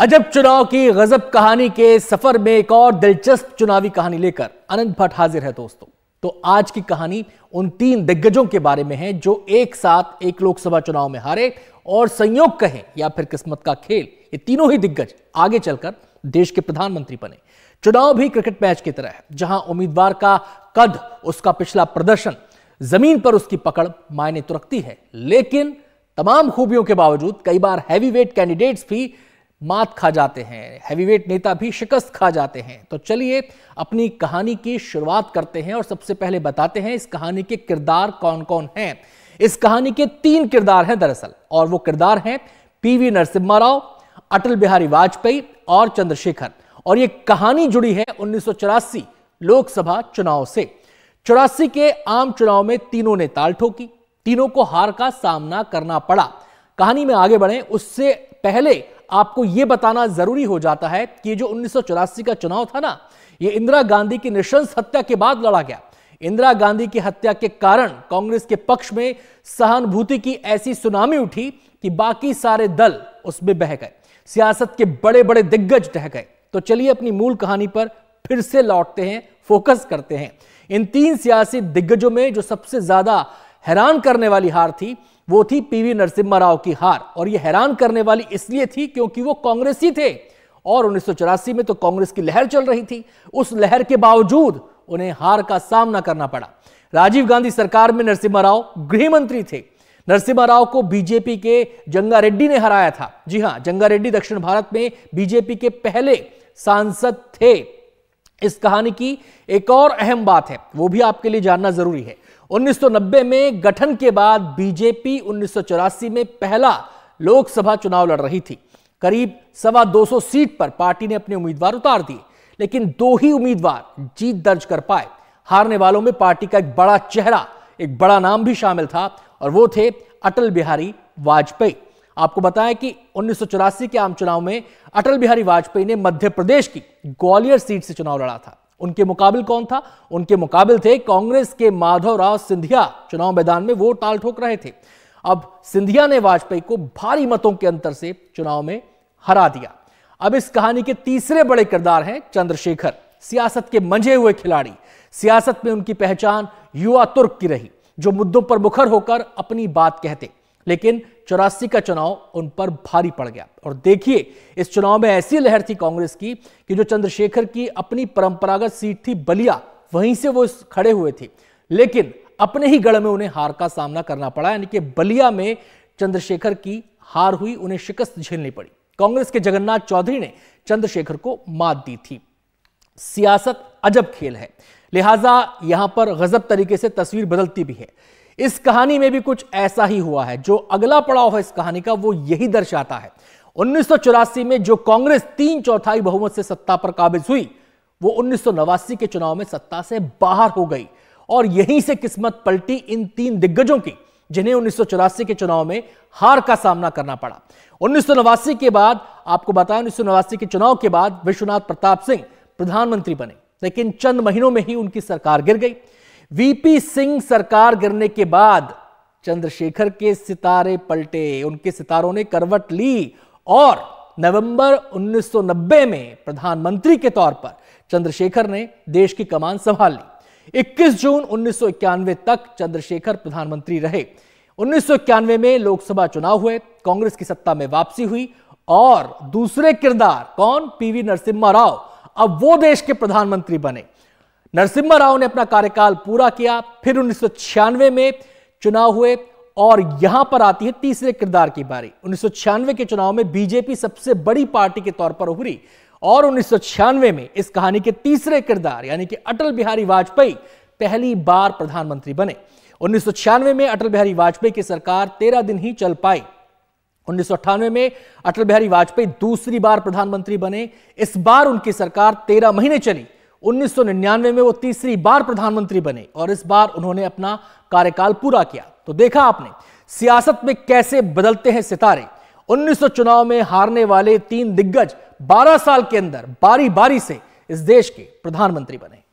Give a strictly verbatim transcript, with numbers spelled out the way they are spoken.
अजब चुनाव की गजब कहानी के सफर में एक और दिलचस्प चुनावी कहानी लेकर अनंत भट्ट हाजिर है दोस्तों। तो आज की कहानी उन तीन दिग्गजों के बारे में है जो एक साथ एक लोकसभा चुनाव में हारे और संयोग कहें या फिर किस्मत का खेल, ये तीनों ही दिग्गज आगे चलकर देश के प्रधानमंत्री बने। चुनाव भी क्रिकेट मैच की तरह है जहां उम्मीदवार का कद, उसका पिछला प्रदर्शन, जमीन पर उसकी पकड़ मायने तो रखती है, लेकिन तमाम खूबियों के बावजूद कई बार हैवीवेट कैंडिडेट्स भी मात खा जाते हैं, हैवीवेट नेता भी शिकस्त खा जाते हैं। तो चलिए अपनी कहानी की शुरुआत करते हैं और सबसे पहले बताते हैं इस कहानी के किरदार कौन कौन हैं। इस कहानी के तीन किरदार हैं दरअसल, और वो किरदार हैं पीवी नरसिम्हा राव, अटल बिहारी वाजपेयी और चंद्रशेखर। और ये कहानी जुड़ी है उन्नीस सौ चौरासी लोकसभा चुनाव से। चौरासी के आम चुनाव में तीनों ने ताल ठोकी, तीनों को हार का सामना करना पड़ा। कहानी में आगे बढ़े उससे पहले आपको यह बताना जरूरी हो जाता है कि जो उन्नीस सौ चौरासी का चुनाव था ना, यह इंदिरा गांधी की नृशंस हत्या के बाद लड़ा गया। इंदिरा गांधी की हत्या के कारण कांग्रेस के पक्ष में सहानुभूति की ऐसी सुनामी उठी कि बाकी सारे दल उसमें बह गए, सियासत के बड़े बड़े दिग्गज ढह गए। तो चलिए अपनी मूल कहानी पर फिर से लौटते हैं, फोकस करते हैं। इन तीन सियासी दिग्गजों में जो सबसे ज्यादा हैरान करने वाली हार थी वो थी पीवी नरसिम्हा राव की हार। और ये हैरान करने वाली इसलिए थी क्योंकि वो कांग्रेसी थे और उन्नीस सौ चौरासी में तो कांग्रेस की लहर चल रही थी, उस लहर के बावजूद उन्हें हार का सामना करना पड़ा। राजीव गांधी सरकार में नरसिम्हा राव गृह मंत्री थे। नरसिम्हा राव को बीजेपी के जंगा रेड्डी ने हराया था। जी हां, जंगा रेड्डी दक्षिण भारत में बीजेपी के पहले सांसद थे। इस कहानी की एक और अहम बात है, वो भी आपके लिए जानना जरूरी है। उन्नीस सौ नब्बे में गठन के बाद बीजेपी उन्नीस सौ चौरासी में पहला लोकसभा चुनाव लड़ रही थी। करीब सवा दो सौ सीट पर पार्टी ने अपने उम्मीदवार उतार दिए, लेकिन दो ही उम्मीदवार जीत दर्ज कर पाए। हारने वालों में पार्टी का एक बड़ा चेहरा, एक बड़ा नाम भी शामिल था, और वो थे अटल बिहारी वाजपेयी। आपको बताएं कि उन्नीस सौ चौरासी के आम चुनाव में अटल बिहारी वाजपेयी ने मध्य प्रदेश की ग्वालियर सीट से चुनाव लड़ा था। उनके मुकाबले कौन था? उनके मुकाबले थे कांग्रेस के माधवराव सिंधिया। चुनाव मैदान में वो टाल ठोक रहे थे। अब सिंधिया ने वाजपेयी को भारी मतों के अंतर से चुनाव में हरा दिया। अब इस कहानी के तीसरे बड़े किरदार हैं चंद्रशेखर, सियासत के मंझे हुए खिलाड़ी। सियासत में उनकी पहचान युवा तुर्क की रही, जो मुद्दों पर मुखर होकर अपनी बात कहते। लेकिन चौरासी का चुनाव उन पर भारी पड़ गया। और देखिए, इस चुनाव में ऐसी लहर थी कांग्रेस की कि जो चंद्रशेखर की अपनी परंपरागत सीट थी बलिया, वहीं से वो खड़े हुए थे, लेकिन अपने ही गढ़ में उन्हें हार का सामना करना पड़ा। यानी कि बलिया में चंद्रशेखर की हार हुई, उन्हें शिकस्त झेलनी पड़ी। कांग्रेस के जगन्नाथ चौधरी ने चंद्रशेखर को मात दी थी। सियासत अजब खेल है, लिहाजा यहां पर गजब तरीके से तस्वीर बदलती भी है। इस कहानी में भी कुछ ऐसा ही हुआ है। जो अगला पड़ाव है इस कहानी का वो यही दर्शाता है। उन्नीस सौ चौरासी में जो कांग्रेस तीन चौथाई बहुमत से सत्ता पर काबिज हुई, वो उन्नीस सौ नवासी के चुनाव में सत्ता से बाहर हो गई। और यहीं से किस्मत पलटी इन तीन दिग्गजों की, जिन्हें उन्नीस सौ चौरासी के चुनाव में हार का सामना करना पड़ा। उन्नीस सौ नवासी के बाद, आपको बताया, उन्नीस सौ नवासी के चुनाव के बाद विश्वनाथ प्रताप सिंह प्रधानमंत्री बने, लेकिन चंद महीनों में ही उनकी सरकार गिर गई। वीपी सिंह सरकार गिरने के बाद चंद्रशेखर के सितारे पलटे, उनके सितारों ने करवट ली, और नवंबर उन्नीस सौ नब्बे में प्रधानमंत्री के तौर पर चंद्रशेखर ने देश की कमान संभाल ली। इक्कीस जून उन्नीस सौ इक्यानवे तक चंद्रशेखर प्रधानमंत्री रहे। उन्नीस सौ इक्यानवे में लोकसभा चुनाव हुए, कांग्रेस की सत्ता में वापसी हुई, और दूसरे किरदार कौन? पीवी नरसिम्हा राव। अब वो देश के प्रधानमंत्री बने। नरसिम्हा राव ने अपना कार्यकाल पूरा किया। फिर उन्नीस सौ छियानवे में चुनाव हुए, और यहां पर आती है तीसरे किरदार की बारी। उन्नीस सौ छियानवे के चुनाव में बीजेपी सबसे बड़ी पार्टी के तौर पर उभरी, और उन्नीस सौ छियानवे में इस कहानी के तीसरे किरदार यानी कि अटल बिहारी वाजपेयी पहली बार प्रधानमंत्री बने। उन्नीस सौ छियानवे में अटल बिहारी वाजपेयी की सरकार तेरह दिन ही चल पाई। उन्नीस सौ अट्ठानवे में अटल बिहारी वाजपेयी दूसरी बार प्रधानमंत्री बने। इस बार उनकी सरकार तेरह महीने चली। उन्नीस सौ निन्यानवे में वो तीसरी बार प्रधानमंत्री बने, और इस बार उन्होंने अपना कार्यकाल पूरा किया। तो देखा आपने सियासत में कैसे बदलते हैं सितारे। उन्नीस सौ चुनाव में हारने वाले तीन दिग्गज बारह साल के अंदर बारी बारी से इस देश के प्रधानमंत्री बने।